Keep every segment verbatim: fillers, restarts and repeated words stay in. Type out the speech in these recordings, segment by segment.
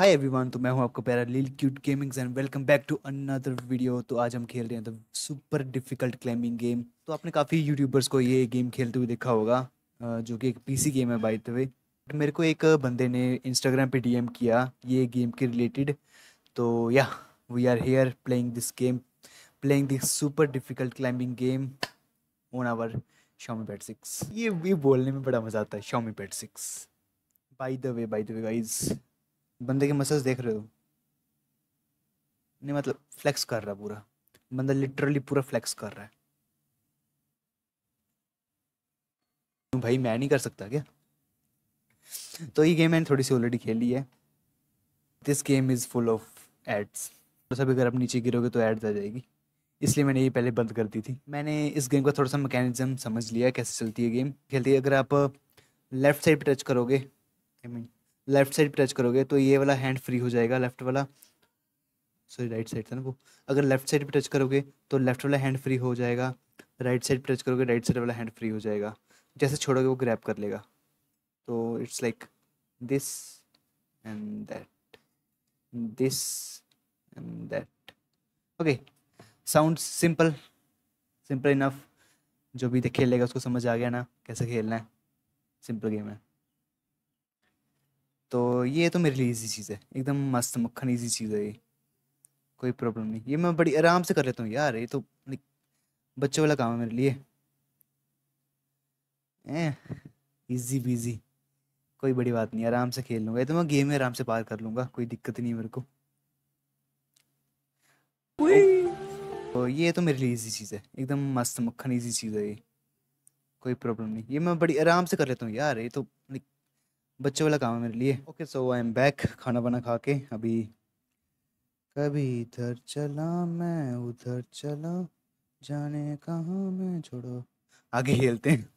Hi everyone, तो मैं हूं आपका प्यारा lil cute gamings and welcome back to another video. तो आज हम खेल रहे हैं the super difficult climbing game. तो आपने काफ़ी यूट्यूबर्स को ये गेम खेलते हुए देखा होगा, जो कि एक पीसी गेम है बाय द वे। मेरे को एक बंदे ने इंस्टाग्राम पे डीएम किया ये गेम के रिलेटेड, तो या we are here playing this game playing this super difficult climbing game on our Xiaomi Pad Six। ये ये बोलने में बड़ा मज़ा आता है, Xiaomi Pad Six। By the way by the way guys, बंदे के मसल्स देख रहे हो? नहीं मतलब फ्लैक्स कर रहा है पूरा बंदा, लिटरली पूरा फ्लैक्स कर रहा है। भाई मैं नहीं कर सकता क्या? तो ये गेम मैंने थोड़ी सी ऑलरेडी खेली है। This game is full of ads. थोड़ा सा भी अगर आप नीचे गिरोगे तो एड्स आ जाएगी, इसलिए मैंने ये पहले बंद कर दी थी। मैंने इस गेम का थोड़ा सा मैकेनिज्म समझ लिया, कैसे चलती है गेम खेलती है। अगर आप लेफ़्ट साइड पर टच करोगे, आई मीन लेफ़्ट साइड पर टच करोगे तो ये वाला हैंड फ्री हो जाएगा, लेफ़्ट वाला, सॉरी राइट साइड था ना वो। अगर लेफ़्ट साइड पर टच करोगे तो लेफ़्ट वाला हैंड फ्री हो जाएगा, राइट साइड पर टच करोगे राइट साइड वाला हैंड फ्री हो जाएगा। जैसे छोड़ोगे वो ग्रैब कर लेगा। तो it's like this and that, this and that. Okay, sound simple simple enough. जो भी खेलेगा उसको समझ आ गया ना कैसे खेलना है। सिंपल गेम है, तो ये तो मेरे लिए इजी चीज़ है, एकदम मस्त मक्खन इजी चीज़ है ये, कोई प्रॉब्लम नहीं। ये मैं बड़ी आराम से कर लेता हूँ यार, ये तो बच्चों वाला काम है मेरे लिए। ए, इजी बीजी कोई बड़ी बात नहीं, आराम से खेल लूँगा ये तो। मैं गेम में आराम से पार कर लूँगा, कोई दिक्कत नहीं मेरे को। तो ये तो मेरे लिए इजी चीज़ है, एकदम मस्त मक्खन इजी चीज़ है ये, कोई प्रॉब्लम नहीं। ये मैं बड़ी आराम से कर लेता हूँ यार, ये तो बच्चों वाला काम है मेरे लिए। Okay, so I am back, खाना बना खा के। अभी कभी इधर चला मैं उधर चला, जाने कहाँ मैं, छोड़ो आगे खेलते हैं।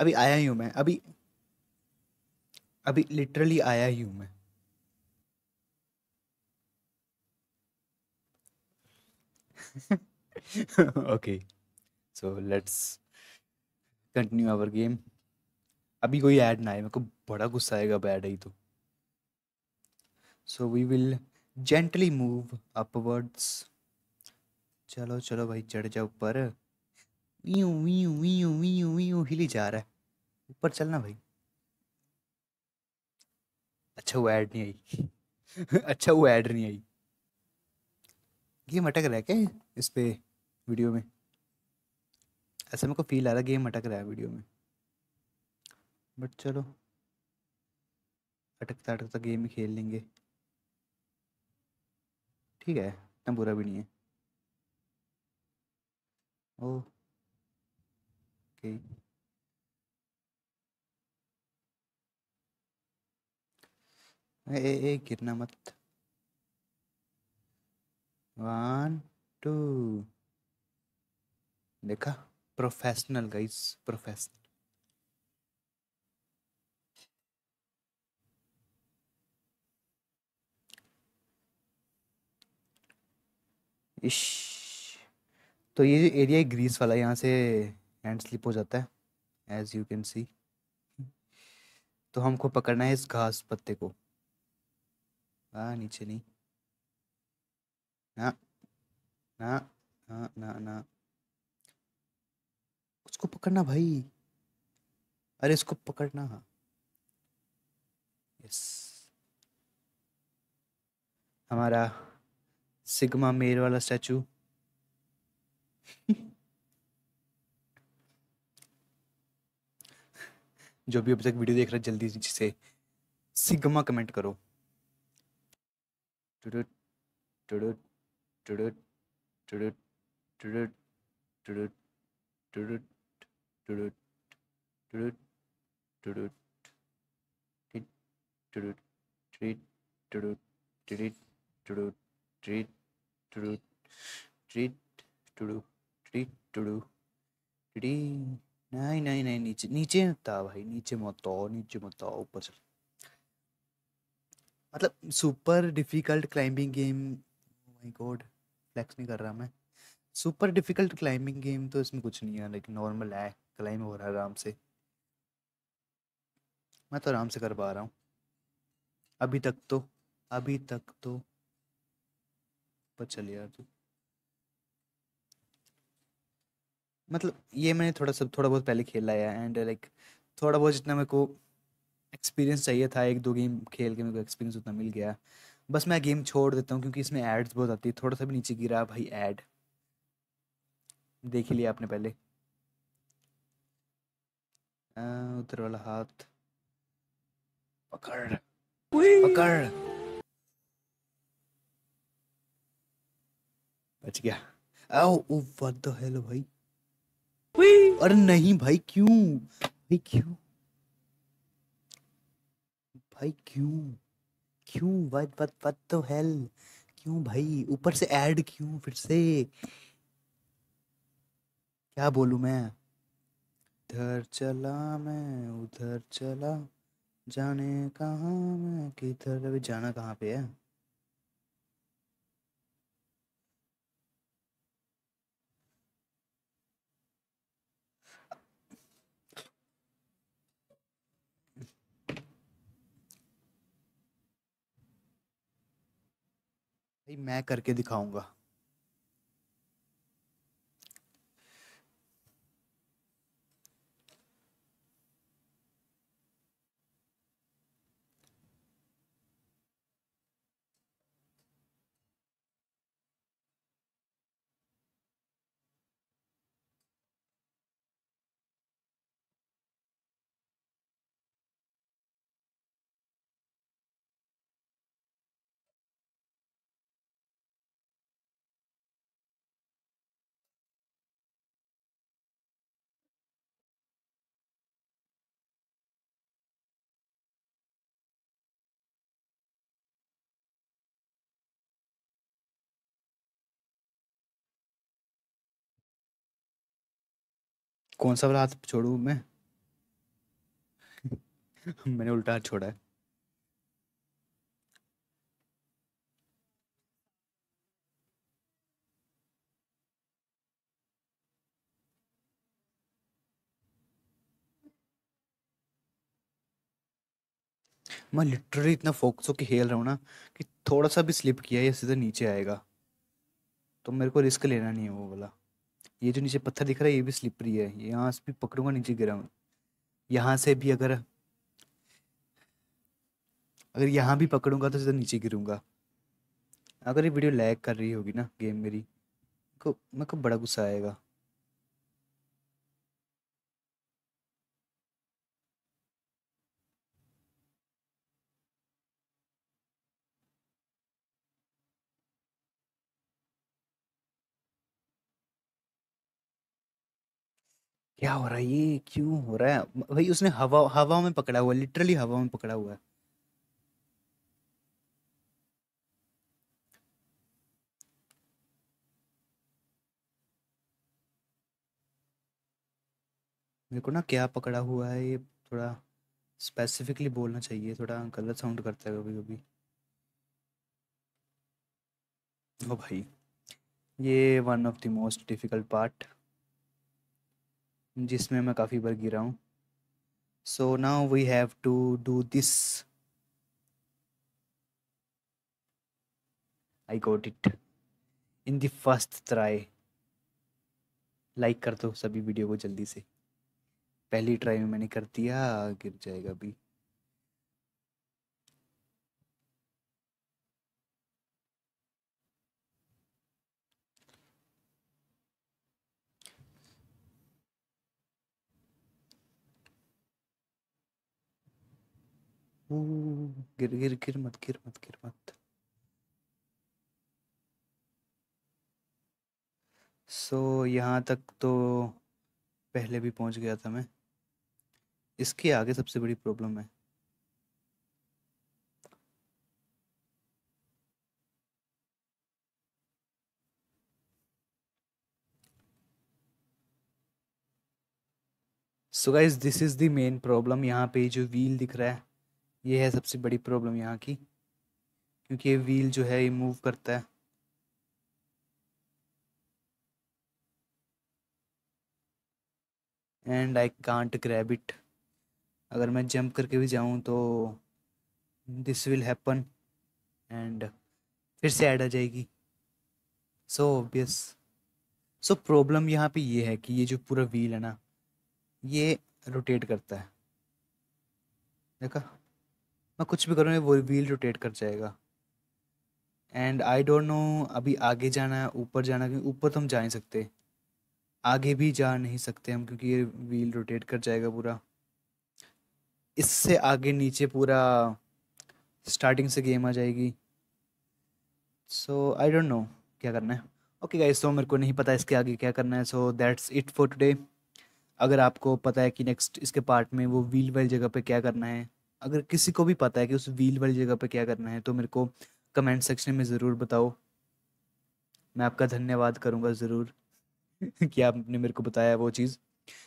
अभी आया ही हूँ मैं, अभी अभी लिटरली आया ही हूँ मैं। Okay, so let's continue our game. अभी कोई ऐड ना आए, मेरे को बड़ा गुस्सा आएगा ऐड आई तो। So we will gently move upwards. चलो चलो भाई, चढ़ जाओ ऊपर। वीयू वीयू वीयू वीयू वीयू हिली जा रहा है, ऊपर चलना भाई। अच्छा वो ऐड नहीं आई। अच्छा वो ऐड नहीं आई। गेम अटक रहा है क्या इस पे वीडियो में? ऐसा मेरे को फील आ रहा है, गेम अटक रहा है वीडियो में, बट चलो अटकता अटकता गेम ही खेल लेंगे। ठीक है, इतना बुरा भी नहीं है। ओके, ए ए गिरना मत। वन टू, देखा प्रोफेशनल गाइस, प्रोफेशनल। इश, तो ये जो एरिया है ग्रीस वाला, यहाँ से हैंड स्लिप हो जाता है एज यू कैन सी। तो हमको पकड़ना है इस घास पत्ते को। हाँ नीचे नहीं, ना ना ना ना ना, उसको पकड़ना भाई, अरे इसको पकड़ना। यस, हमारा सिग्मा मेल वाला स्टैचू। जो भी अब तक वीडियो देख रहा है जल्दी से सिग्मा कमेंट करो। टुडुट टुडुट टुडुट टुडुट टुडुट टुडुट टुडुट टुडुट टुडुट टुडुट टिट टुडुट ट्रीट टुडुट ट्रीट टुडुट ट्रीट टुडुट ट्रीट टुडुट ट्रीट टुडुट टिडी। नहीं नहीं नहीं, नीचे नीचे मत आओ भाई, नीचे मत आओ, नीचे मत आओ, ऊपर चल। मतलब super difficult climbing game, oh my god flex नहीं कर रहा मैं। सुपर डिफिकल्ट क्लाइंबिंग गेम तो इसमें कुछ नहीं है, लाइक नॉर्मल है, क्लाइंब हो रहा है आराम से। मैं तो आराम से कर पा रहा हूँ अभी तक तो अभी तक तो पर चल यार तू। मतलब ये मैंने थोड़ा सब थोड़ा बहुत पहले खेला है एंड लाइक थोड़ा बहुत जितना मेरे को एक्सपीरियंस चाहिए था एक दो गेम खेल के मेरे को एक्सपीरियंस उतना मिल गया। बस मैं गेम छोड़ देता हूँ क्योंकि इसमें एड्स बहुत आती है। थोड़ा सा भी नीचे गिरा भाई ऐड देख ही लिया आपने पहले। उधर वाला हाथ पकड़ पकड़ बच गया। आओ ओ व्हाट द हेल भाई। अरे नहीं भाई क्यों भाई क्यों भाई क्यों क्यों what what what the hell क्यों भाई ऊपर से ऐड क्यों फिर से क्या बोलूं मैं। इधर चला मैं उधर चला जाने कहाँ मैं किधर। अभी जाना कहाँ पे है भाई मैं करके दिखाऊंगा। कौन सा वाला हाथ छोड़ू मैं मैंने उल्टा हाथ छोड़ा है। मैं लिटरली इतना फोकस होकर खेल रहा हूँ ना कि थोड़ा सा भी स्लिप किया या सीधा नीचे आएगा तो मेरे को रिस्क लेना नहीं है। वो वाला ये जो नीचे पत्थर दिख रहा है ये भी स्लिपरी है। यहाँ से भी पकड़ूंगा नीचे गिरा हूँ। यहाँ से भी अगर अगर यहाँ भी पकड़ूंगा तो सीधा नीचे गिरूंगा। अगर ये वीडियो लैग कर रही होगी ना गेम मेरी को मेरे को बड़ा गुस्सा आएगा। क्या हो रहा है ये क्यों हो रहा है भाई। उसने हवा हवा में पकड़ा हुआ लिटरली हवा में पकड़ा हुआ है। मेरे को ना क्या पकड़ा हुआ है ये थोड़ा स्पेसिफिकली बोलना चाहिए। थोड़ा गलत साउंड करता है कभी कभी। ओ भाई ये one of the most difficult part जिसमें मैं काफ़ी बार गिरा हूँ। So now we have to do this. I got it in the first try. Like कर दो सभी वीडियो को जल्दी से। पहली ट्राई में मैंने कर दिया गिर जाएगा अभी। गिर गिर गिर मत गिर मत गिर मत। सो so, यहाँ तक तो पहले भी पहुँच गया था मैं। इसके आगे सबसे बड़ी प्रॉब्लम है। So guys this is the main problem. यहाँ पे जो व्हील दिख रहा है ये है सबसे बड़ी प्रॉब्लम यहाँ की क्योंकि ये व्हील जो है ये मूव करता है। And I can't grab it. अगर मैं जंप करके भी जाऊँ तो दिस विल हैपन एंड फिर से ऐड आ जाएगी। So obvious. सो प्रॉब्लम यहाँ पे ये है कि ये जो पूरा व्हील है ना ये रोटेट करता है। देखा, मैं कुछ भी करूँ वो व्हील रोटेट कर जाएगा। एंड आई डोंट नो अभी आगे जाना है, ऊपर जाना, क्योंकि ऊपर तो हम जा नहीं सकते, आगे भी जा नहीं सकते हम क्योंकि ये व्हील रोटेट कर जाएगा पूरा। इससे आगे नीचे पूरा स्टार्टिंग से गेम आ जाएगी। सो आई डोंट नो क्या करना है। ओके गाइस, सो मेरे को नहीं पता इसके आगे क्या करना है। So that's it for today. अगर आपको पता है कि नेक्स्ट इसके पार्ट में वो व्हील वाली जगह पे क्या करना है, अगर किसी को भी पता है कि उस व्हील वाली जगह पे क्या करना है तो मेरे को कमेंट सेक्शन में ज़रूर बताओ। मैं आपका धन्यवाद करूँगा ज़रूर कि आपने मेरे को बताया वो चीज़,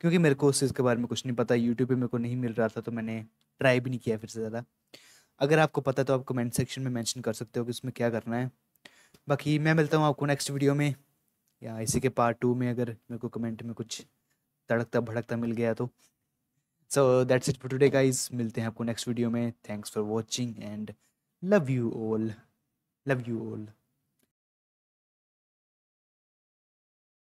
क्योंकि मेरे को उस चीज़ के बारे में कुछ नहीं पता। यूट्यूब पे मेरे को नहीं मिल रहा था तो मैंने ट्राई भी नहीं किया फिर से ज़्यादा। अगर आपको पता है तो आप कमेंट सेक्शन में मेंशन कर सकते हो कि उसमें क्या करना है। बाकी मैं मिलता हूँ आपको नेक्स्ट वीडियो में या इसी के पार्ट टू में, अगर मेरे को कमेंट में कुछ तड़कता भड़कता मिल गया तो। So that's it for today guys, मिलते हैं आपको नेक्स्ट वीडियो में। Thanks for watching and love you all, love you all.